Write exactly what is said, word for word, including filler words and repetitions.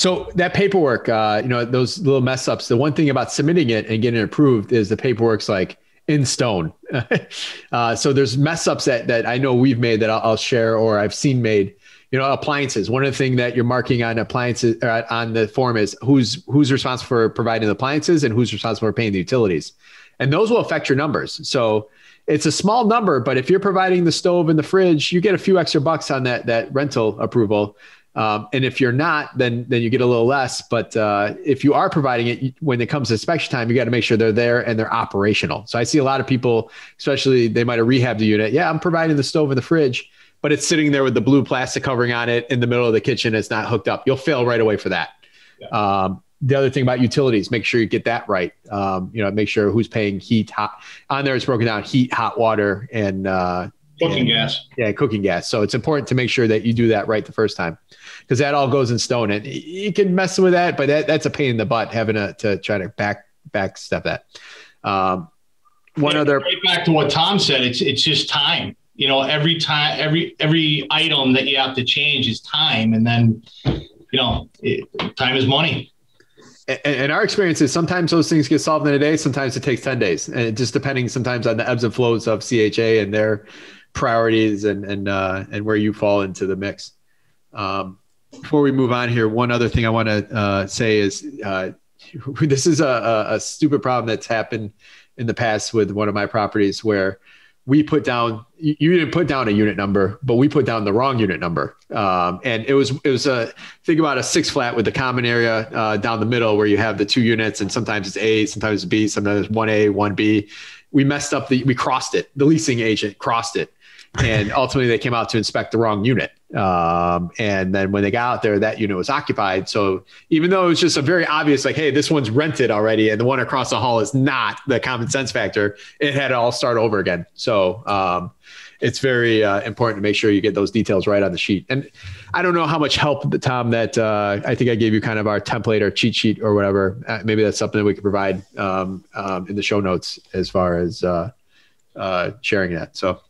So that paperwork, uh, you know, those little mess ups, the one thing about submitting it and getting it approved is the paperwork's like in stone. uh, so there's mess ups that, that I know we've made that I'll, I'll share, or I've seen made. You know, appliances. One of the things that you're marking on appliances uh, on the form is who's who's responsible for providing the appliances and who's responsible for paying the utilities. And those will affect your numbers. So it's a small number, but if you're providing the stove and the fridge, you get a few extra bucks on that that rental approval. Um, and if you're not, then then you get a little less. But uh, if you are providing it, when it comes to inspection time, you got to make sure they're there and they're operational. So I see a lot of people, especially they might have rehabbed the unit. Yeah, I'm providing the stove and the fridge, but it's sitting there with the blue plastic covering on it in the middle of the kitchen. It's not hooked up. You'll fail right away for that. Yeah. Um, the other thing about utilities, make sure you get that right. Um, you know, make sure who's paying heat, hot. On there, it's broken down heat, hot water, and uh, cooking and, gas. Yeah, cooking gas. So it's important to make sure that you do that right the first time, because that all goes in stone, and you can mess with that, but that, that's a pain in the butt having a, to try to back back step that. Um, one yeah, other right back to what Tom said. It's it's just time. You know, every time, every, every item that you have to change is time. And then, you know, it, time is money. And, and our experience is sometimes those things get solved in a day. Sometimes it takes ten days, and it just depending sometimes on the ebbs and flows of C H A and their priorities and, and, uh, and where you fall into the mix. Um, before we move on here, one other thing I want to uh, say is uh, this is a, a stupid problem that's happened in the past with one of my properties where we put down, you didn't put down a unit number, but we put down the wrong unit number. Um, and it was, it was a, think about a six flat with the common area uh, down the middle where you have the two units, and sometimes it's A, sometimes it's B, sometimes it's one A, one B. We messed up the, we crossed it. The leasing agent crossed it. And ultimately they came out to inspect the wrong unit. Um, and then when they got out there, that unit was occupied. So even though it was just a very obvious, like, hey, this one's rented already, and the one across the hall is not, the common sense factor, it had to all start over again. So, um, it's very uh, important to make sure you get those details right on the sheet. And I don't know how much help, Tom, that uh, I think I gave you kind of our template or cheat sheet or whatever. Uh, maybe that's something that we could provide um, um, in the show notes as far as uh, uh, sharing that. So